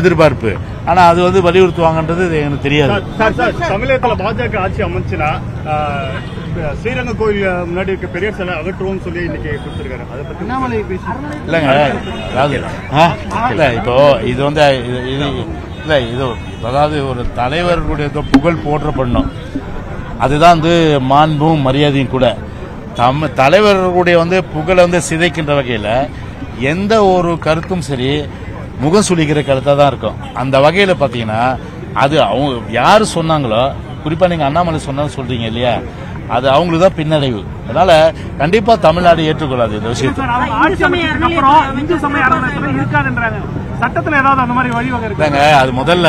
எதிர்பார்ப்பு. ஆனா அது வந்து வலியுறுத்துவாங்கன்றது எனக்கு தெரியாது. தமிழகத்துல பாஜக ஆட்சி அமைச்சுன்னா ஸ்ரீரங்க கோயில் முன்னாடி இருக்க பெரிய சிலை அகற்றுவோம் சொல்லி இன்னைக்கு கொடுத்திருக்காரு. அதை பத்தி அண்ணாமலை பேசுறாங்க. இல்ல இப்போ இது வந்து இல்ல இது அதாவது ஒரு தலைவர்களுடைய புகழ் போற்றப்படணும். அதுதான் வந்து மாண்பும் மரியாதையும் கூட. தலைவர்களுடைய வந்து புகழை வந்து சிதைக்கின்ற வகையில் எந்த ஒரு கருத்தும் சரி முகம் சுளிக்கிற கருத்தாக தான் இருக்கும். அந்த வகையில் பார்த்தீங்கன்னா அது அவங்க யார் சொன்னாங்களோ, குறிப்பாக நீங்கள் அண்ணாமலை சொன்னாலும் சொல்கிறீங்க இல்லையா, அது அவங்களுக்கு தான் பின்னடைவு. அதனால கண்டிப்பாக தமிழ்நாடு ஏற்றுக்கொள்ளாது இந்த விஷயத்தை. அது முதல்ல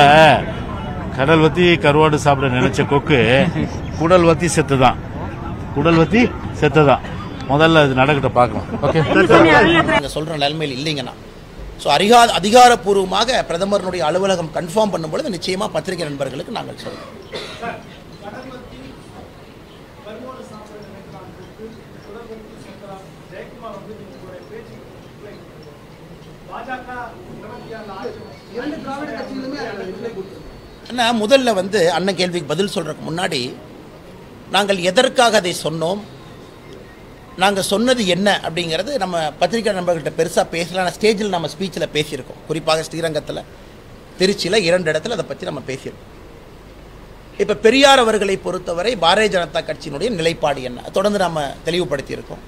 கடல் வத்தி கருவாடு சாப்பிட நினைச்ச கொக்கு குடல் வத்தி செத்துதான். முதல்ல இது நடக்கிட்ட பார்க்கலாம். ஓகே, சொல்ற நிலைமையில் இல்லைங்கன்னா ஸோ அதிகாரப்பூர்வமாக பிரதமருடைய அலுவலகம் கன்ஃபார்ம் பண்ணும்பொழுது நிச்சயமா பத்திரிகை நண்பர்களுக்கு நாங்கள் சொல்றோம். அண்ணா முதல்ல வந்து அண்ணன் கேள்விக்கு பதில் சொல்றதுக்கு முன்னாடி நாங்கள் எதற்காக அதை சொன்னோம், நாங்கள் சொன்னது என்ன அப்படிங்கிறது நம்ம பத்திரிகை நண்பர்கள்ட்ட பெருசாக பேசலாம். ஸ்டேஜில் நம்ம ஸ்பீச்சில் பேசியிருக்கோம். குறிப்பாக ஸ்ரீரங்கத்தில், திருச்சியில் 2 இடத்துல அதை பற்றி நம்ம பேசியிருக்கோம். இப்போ பெரியார் அவர்களை பொறுத்தவரை பாரதிய ஜனதா கட்சியினுடைய நிலைப்பாடு என்ன தொடர்ந்து நாம் தெளிவுபடுத்தியிருக்கோம்.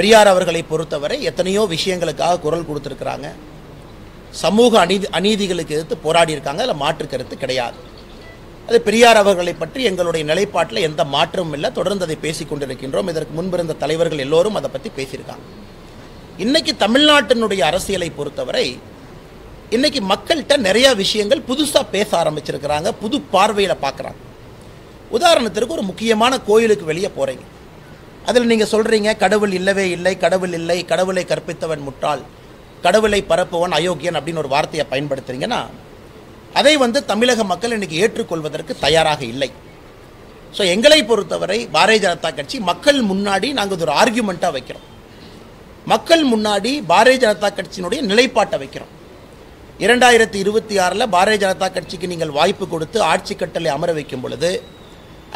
பெரியார் அவர்களை பொறுத்தவரை எத்தனையோ விஷயங்களுக்காக குரல் கொடுத்துருக்குறாங்க. சமூக அநீதிகளுக்கு எதிர்த்து போராடி இருக்காங்க. அதில் மாற்று கருத்து கிடையாது. அது பெரியார் அவர்களை பற்றி எங்களுடைய நிலைப்பாட்டில் எந்த மாற்றமும் இல்லை. தொடர்ந்து அதை பேசிக் கொண்டிருக்கின்றோம். இதற்கு முன்பிருந்த தலைவர்கள் எல்லோரும் அதை பற்றி பேசியிருக்காங்க. இன்னைக்கு தமிழ்நாட்டினுடைய அரசியலை பொறுத்தவரை இன்னைக்கு மக்கள்கிட்ட நிறைய விஷயங்கள் புதுசாக பேச ஆரம்பிச்சிருக்கிறாங்க. புது பார்வையில் பார்க்குறாங்க. உதாரணத்திற்கு ஒரு முக்கியமான கோயிலுக்கு வெளியே போகிறீங்க. அதில் நீங்கள் சொல்கிறீங்க கடவுள் இல்லவே இல்லை, கடவுள் இல்லை, கடவுளை கற்பித்தவன் முட்டாள், கடவுளை பரப்புவன் அயோக்கியன் அப்படின்னு ஒரு வார்த்தையை பயன்படுத்துகிறீங்கன்னா அதை வந்து தமிழக மக்கள் இன்றைக்கி ஏற்றுக்கொள்வதற்கு தயாராக இல்லை. ஸோ எங்களை பொறுத்தவரை பாரதிய ஜனதா கட்சி மக்கள் முன்னாடி நாங்கள் இது ஒரு ஆர்கியூமெண்ட்டாக வைக்கிறோம். மக்கள் முன்னாடி பாரதிய ஜனதா கட்சியினுடைய நிலைப்பாட்டை வைக்கிறோம். 2026 பாரதிய ஜனதா கட்சிக்கு நீங்கள் வாய்ப்பு கொடுத்து ஆட்சி கட்டளை அமர வைக்கும் பொழுது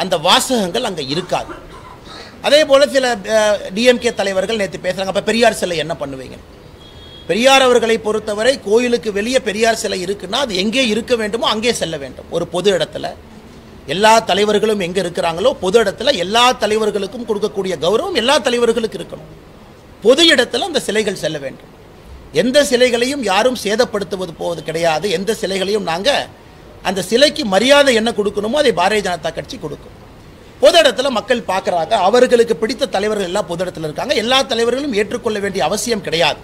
அந்த வாசகங்கள் அங்கே இருக்காது. அதே போல் சில டிஎம்கே தலைவர்கள் நேற்று பேசுகிறாங்க, அப்போ பெரியார் சிலை என்ன பண்ணுவீங்க? பெரியார் அவர்களை பொறுத்தவரை கோயிலுக்கு வெளியே பெரியார் சிலை இருக்குன்னா அது எங்கே இருக்க வேண்டுமோ அங்கே செல்ல வேண்டும். ஒரு பொது இடத்துல எல்லா தலைவர்களும் எங்கே இருக்கிறாங்களோ பொது இடத்துல எல்லா தலைவர்களுக்கும் கொடுக்கக்கூடிய கௌரவம் எல்லா தலைவர்களுக்கும் இருக்கணும். பொது இடத்துல அந்த சிலைகள் செல்ல வேண்டும். எந்த சிலைகளையும் யாரும் சேதப்படுத்துவது போவது கிடையாது. எந்த சிலைகளையும் நாங்கள் அந்த சிலைக்கு மரியாதை என்ன கொடுக்கணுமோ அதை பாரதிய ஜனதா கட்சி கொடுக்கும். பொது இடத்துல மக்கள் பார்க்குறாங்க. அவர்களுக்கு பிடித்த தலைவர்கள் எல்லாம் பொது இடத்துல இருக்காங்க. எல்லா தலைவர்களும் ஏற்றுக்கொள்ள வேண்டிய அவசியம் கிடையாது.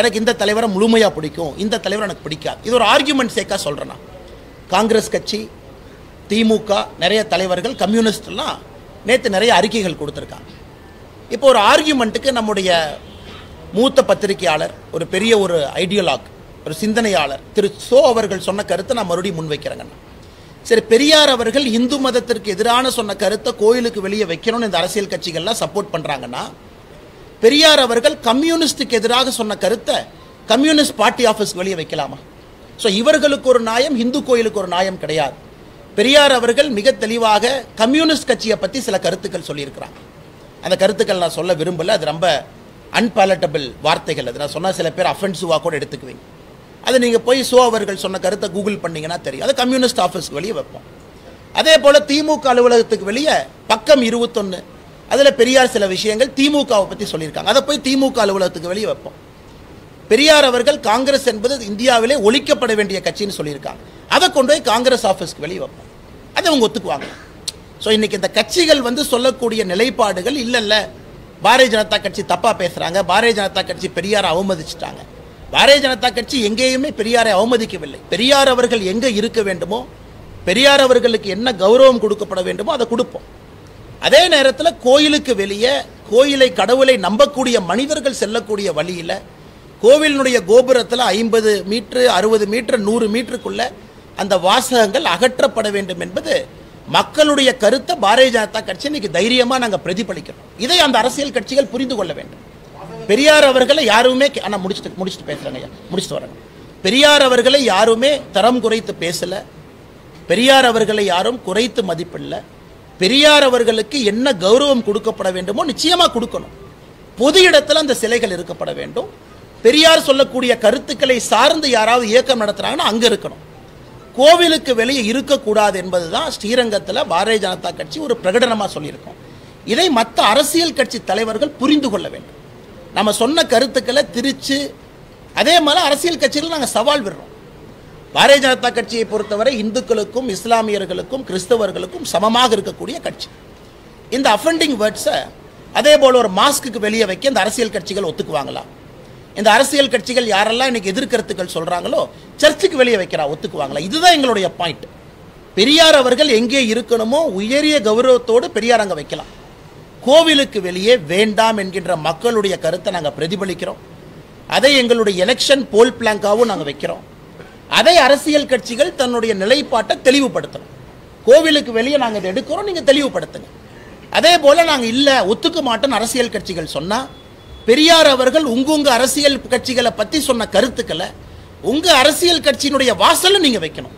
எனக்கு இந்த தலைவரை முழுமையாக பிடிக்கும், இந்த தலைவர் எனக்கு பிடிக்காது. இது ஒரு ஆர்கியூமெண்ட் சேக்காக சொல்கிறேன்னா காங்கிரஸ் கட்சி, திமுக, நிறைய தலைவர்கள், கம்யூனிஸ்டெல்லாம் நேற்று நிறைய அறிக்கைகள் கொடுத்துருக்காங்க. இப்போ ஒரு ஆர்கியூமெண்ட்டுக்கு நம்முடைய மூத்த பத்திரிகையாளர், ஒரு பெரிய ஒரு ஐடியலாக், ஒரு சிந்தனையாளர் திரு சோ அவர்கள் சொன்ன கருத்தை நான் மறுபடியும் முன்வைக்கிறேங்கண்ணா. சரி, பெரியார் அவர்கள் இந்து மதத்திற்கு எதிரான சொன்ன கருத்தை கோயிலுக்கு வெளியே வைக்கணும்னு இந்த அரசியல் கட்சிகள்லாம் சப்போர்ட் பண்ணுறாங்கன்னா, பெரியார் அவர்கள் கம்யூனிஸ்டுக்கு எதிராக சொன்ன கருத்தை கம்யூனிஸ்ட் பார்ட்டி ஆஃபீஸ் வெளியே வைக்கலாமா? ஸோ இவர்களுக்கு ஒரு நியாயம், இந்து கோயிலுக்கு ஒரு நியாயம் கிடையாது. பெரியார் அவர்கள் மிக தெளிவாக கம்யூனிஸ்ட் கட்சியை பற்றி சில கருத்துக்கள் சொல்லியிருக்கிறாங்க. அந்த கருத்துக்கள் நான் சொல்ல விரும்பலை. அது ரொம்ப அன்பாலட்டபிள் வார்த்தைகள். அது நான் சொன்னால் சில பேர் அஃபென்சிவாக கூட எடுத்துக்குவீங்க. அது நீங்கள் போய் சோ அவர்கள் சொன்ன கருத்தை கூகுள் பண்ணிங்கன்னா தெரியும். அது கம்யூனிஸ்ட் ஆஃபீஸ்க்கு வெளியே வைப்போம். அதே போல் திமுக அலுவலகத்துக்கு வெளியே பக்கம் 21 அதில் பெரியார் சில விஷயங்கள் திமுகவை பற்றி சொல்லியிருக்காங்க. அதை போய் திமுக அலுவலகத்துக்கு வெளியே வைப்போம். பெரியார் அவர்கள் காங்கிரஸ் என்பது இந்தியாவிலே ஒழிக்கப்பட வேண்டிய கட்சின்னு சொல்லியிருக்காங்க. அதை கொண்டு போய் காங்கிரஸ் ஆஃபீஸ்க்கு வெளியே வைப்போம். அதை அவங்க ஒத்துக்குவாங்க. ஸோ இன்றைக்கி இந்த கட்சிகள் வந்து சொல்லக்கூடிய நிலைப்பாடுகள் இல்லை பாரதிய ஜனதா கட்சி தப்பாக பேசுகிறாங்க, பாரதிய ஜனதா கட்சி பெரியாரை அவமதிச்சிட்டாங்க. பாரதிய ஜனதா கட்சி எங்கேயுமே பெரியாரை அவமதிக்கவில்லை. பெரியார் அவர்கள் எங்கே இருக்க வேண்டுமோ, பெரியார் அவர்களுக்கு என்ன கௌரவம் கொடுக்கப்பட வேண்டுமோ அதை கொடுப்போம். அதே நேரத்தில் கோயிலுக்கு வெளியே கோயிலை கடவுளை நம்பக்கூடிய மனிதர்கள் செல்லக்கூடிய வழியில் கோவிலினுடைய கோபுரத்தில் 50 மீட்டர், 60 மீட்டர், 100 மீட்டருக்குள்ள அந்த வாசகங்கள் அகற்றப்பட வேண்டும் என்பது மக்களுடைய கருத்தை பாரதிய ஜனதா கட்சி இன்னைக்கு தைரியமாக நாங்கள் பிரதிபலிக்கிறோம். இதை அந்த அரசியல் கட்சிகள் புரிந்து கொள்ள வேண்டும். பெரியார் அவர்களை யாருமே ஆனால் முடிச்சுட்டு பேசுகிறாங்க, முடிச்சுட்டு வராங்க. பெரியார் அவர்களை யாருமே தரம் குறைத்து பேசல, பெரியார் அவர்களை யாரும் குறைத்து மதிப்பில்லை. பெரியார் அவர்களுக்கு என்ன கௌரவம் கொடுக்கப்பட வேண்டுமோ நிச்சயமாக கொடுக்கணும். பொது இடத்துல அந்த சிலைகள் இருக்கப்பட வேண்டும். பெரியார் சொல்லக்கூடிய கருத்துக்களை சார்ந்து யாராவது இயக்கம் நடத்துகிறாங்கன்னா அங்கே இருக்கணும். கோவிலுக்கு வெளியே இருக்கக்கூடாது என்பது தான் ஸ்ரீரங்கத்தில் பாரதிய ஜனதா கட்சி ஒரு பிரகடனமாக சொல்லியிருக்கோம். இதை மற்ற அரசியல் கட்சி தலைவர்கள் புரிந்து கொள்ள வேண்டும். நம்ம சொன்ன கருத்துக்களை திரிச்சு அதே மாதிரி அரசியல் கட்சிகள் நாங்கள் சவால் விடுறோம். பாரதிய ஜனதா கட்சியை பொறுத்தவரை இந்துக்களுக்கும் இஸ்லாமியர்களுக்கும் கிறிஸ்தவர்களுக்கும் சமமாக இருக்கக்கூடிய கட்சி. இந்த அஃபெண்டிங் வேர்ட்ஸை அதே போல் ஒரு மாஸ்க்கு வெளியே வைக்க இந்த அரசியல் கட்சிகள் ஒத்துக்குவாங்களா? இந்த அரசியல் கட்சிகள் யாரெல்லாம் இன்றைக்கி எதிர்கருத்துக்கள் சொல்கிறாங்களோ சர்ச்சுக்கு வெளியே வைக்கிறா, ஒத்துக்குவாங்களா? இதுதான் எங்களுடைய பாயிண்ட். பெரியார் அவர்கள் எங்கே இருக்கணுமோ உயரிய கௌரவத்தோடு பெரியார் அங்கே வைக்கலாம். கோவிலுக்கு வெளியே வேண்டாம் என்கின்ற மக்களுடைய கருத்தை நாங்கள் பிரதிபலிக்கிறோம். அதை எங்களுடைய எலெக்ஷன் போல் பிளாங்காகவும் நாங்கள் வைக்கிறோம். அதை அரசியல் கட்சிகள் தன்னுடைய நிலைப்பாட்டை தெளிவுபடுத்தணும். கோவிலுக்கு வெளியே நாங்கள் இதை எடுக்கிறோம், நீங்கள் தெளிவுபடுத்துங்க. அதே போல் நாங்கள் இல்லை ஒத்துக்க மாட்டோன்னு அரசியல் கட்சிகள் சொன்னால், பெரியார் அவர்கள் உங்கள் அரசியல் கட்சிகளை பற்றி சொன்ன கருத்துக்களை உங்கள் அரசியல் கட்சியினுடைய வாசலில் நீங்கள் வைக்கணும்.